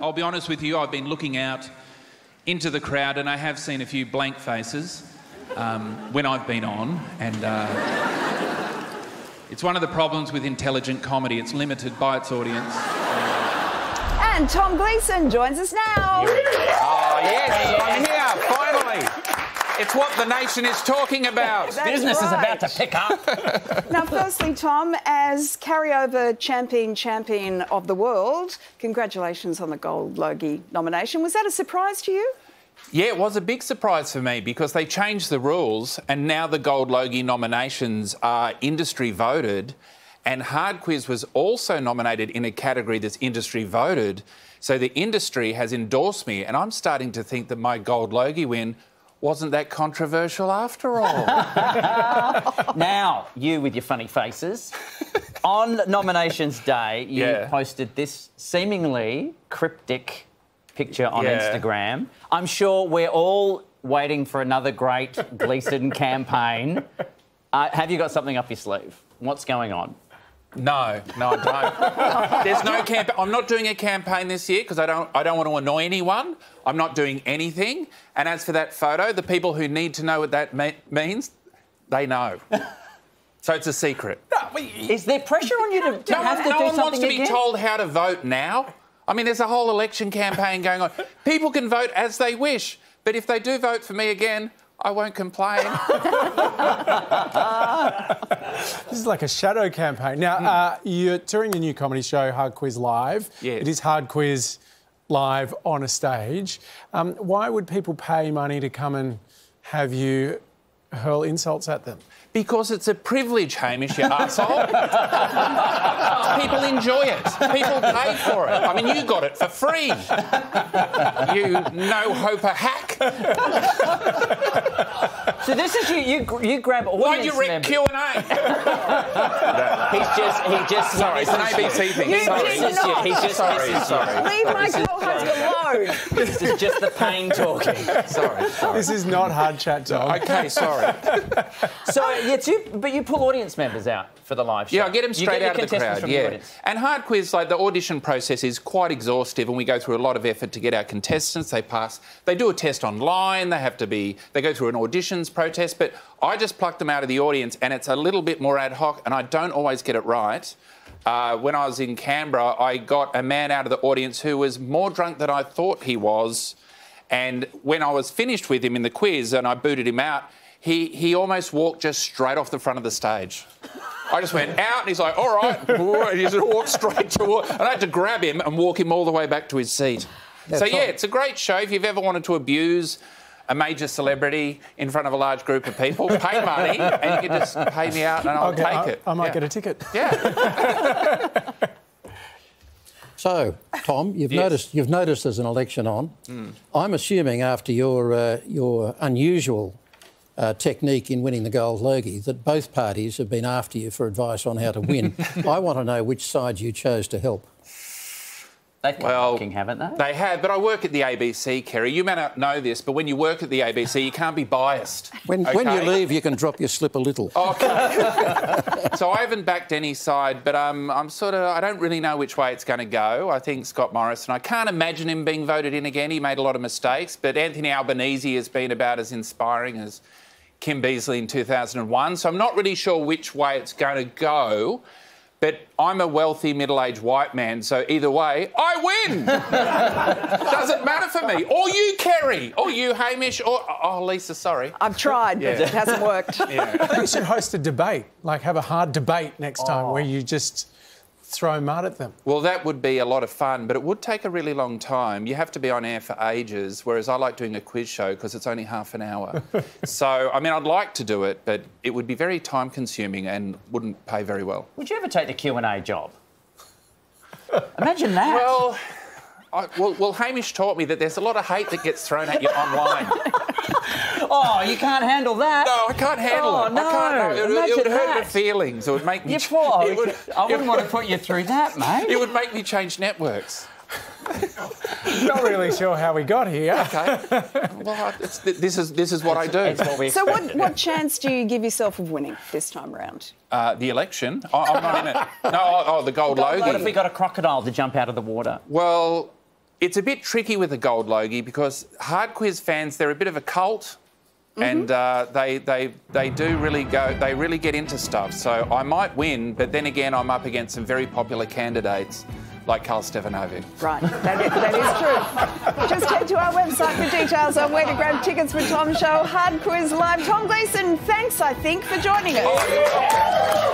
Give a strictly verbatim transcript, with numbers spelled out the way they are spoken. I'll be honest with you, I've been looking out into the crowd and I have seen a few blank faces um, when I've been on, and uh, it's one of the problems with intelligent comedy. It's limited by its audience. And Tom Gleeson joins us now. Oh, yes, I'm here, finally. It's what the nation is talking about. Business right. is about to pick up. Now, firstly, Tom, as carryover champion, champion of the world, congratulations on the Gold Logie nomination. Was that a surprise to you? Yeah, it was a big surprise for me because they changed the rules and now the Gold Logie nominations are industry voted, and Hard Quiz was also nominated in a category that's industry voted. So the industry has endorsed me, and I'm starting to think that my Gold Logie win wasn't that controversial after all. Now, you with your funny faces. On nominations day, you yeah. posted this seemingly cryptic picture on yeah. Instagram. I'm sure we're all waiting for another great Gleeson campaign. Uh, have you got something up your sleeve? What's going on? No, no, I don't. There's no campaign. I'm not doing a campaign this year because I don't, I don't want to annoy anyone. I'm not doing anything. And as for that photo, the people who need to know what that me means, they know. So it's a secret. No, is there pressure on you to, to no have one, to no do something No one wants to again? be told how to vote now. I mean, there's a whole election campaign going on. People can vote as they wish, but if they do vote for me again, I won't complain. This is like a shadow campaign. Now, mm. uh, you're touring your new comedy show, Hard Quiz Live. Yes. It is Hard Quiz Live on a stage. Um, why would people pay money to come and have you hurl insults at them? Because it's a privilege, Hamish, you arsehole. People enjoy it. People pay for it. I mean, you got it for free. You no-hoper hack. So this is you... You, you grab all Why do you rip Q and A? No. He's just... He just sorry, it's an A B C thing. You sorry. Did not. He's just sorry, sorry. Leave my co-host alone. This is just the pain talking. Sorry, sorry. This is not hard chat, Tom. OK, sorry. So... Yeah, you, but you pull audience members out for the live show. Yeah, I get them straight get out the of the crowd. From yeah, the audience. And Hard Quiz, like the audition process is quite exhaustive, and we go through a lot of effort to get our contestants. They pass. They do a test online. They have to be. They go through an auditions protest. But I just pluck them out of the audience, and it's a little bit more ad hoc. And I don't always get it right. Uh, when I was in Canberra, I got a man out of the audience who was more drunk than I thought he was. And when I was finished with him in the quiz, and I booted him out. He, he almost walked just straight off the front of the stage. I just went out and he's like, all right. And he just walked straight toward... And I had to grab him and walk him all the way back to his seat. Yeah, so, yeah, it's a great show. If you've ever wanted to abuse a major celebrity in front of a large group of people, pay money and you can just pay me out and I'll okay, take I, it. I might yeah. get a ticket. Yeah. So, Tom, you've yes. noticed you've noticed there's an election on. Mm. I'm assuming after your uh, your unusual... Uh, technique in winning the Gold Logie that both parties have been after you for advice on how to win. I want to know which side you chose to help. They've well, fucking, haven't they? They have, but I work at the A B C, Kerry. You may not know this, but when you work at the A B C, you can't be biased. When, okay? when you leave, you can drop your slip a little. Okay. So I haven't backed any side, but um, I'm sort of... I don't really know which way it's going to go. I think Scott Morrison... I can't imagine him being voted in again. He made a lot of mistakes, but Anthony Albanese has been about as inspiring as Kim Beasley in two thousand one, so I'm not really sure which way it's going to go, but I'm a wealthy middle-aged white man, so either way, I win! Doesn't matter for me. Or you, Kerry, or you, Hamish, or... Oh, Lisa, sorry. I've tried, yeah. but it hasn't worked. Yeah. I think we should host a debate, like have a hard debate next oh. time where you just throw mud at them. Well, that would be a lot of fun, but it would take a really long time. You have to be on air for ages, whereas I like doing a quiz show because it's only half an hour. So, I mean, I'd like to do it, but it would be very time-consuming and wouldn't pay very well. Would you ever take the Q and A job? Imagine that. Well, I, well, well, Hamish taught me that there's a lot of hate that gets thrown at you online. Oh, you can't handle that. No, I can't handle oh, it. No. I can't, no. It, it would hurt my feelings. It would make me... You're poor. It would, I wouldn't it, want to put you through that, mate. It would make me change networks. Not really sure how we got here. OK. Well, it's, this, is, this is what I do. It's what we so what, what chance do you give yourself of winning this time round? Uh, the election? I, I'm not in it. No, oh, oh the Gold Logie. What if we got a crocodile to jump out of the water? Well... It's a bit tricky with the Gold Logie because Hard Quiz fans, they're a bit of a cult. Mm-hmm. And uh, they they they do really go. They really get into stuff. So I might win, but then again, I'm up against some very popular candidates like Karl Stefanovic. Right, that is, that is true. Just head to our website for details on where to grab tickets for Tom's show, Hard Quiz Live. Tom Gleeson, thanks, I think, for joining us. Oh, yeah.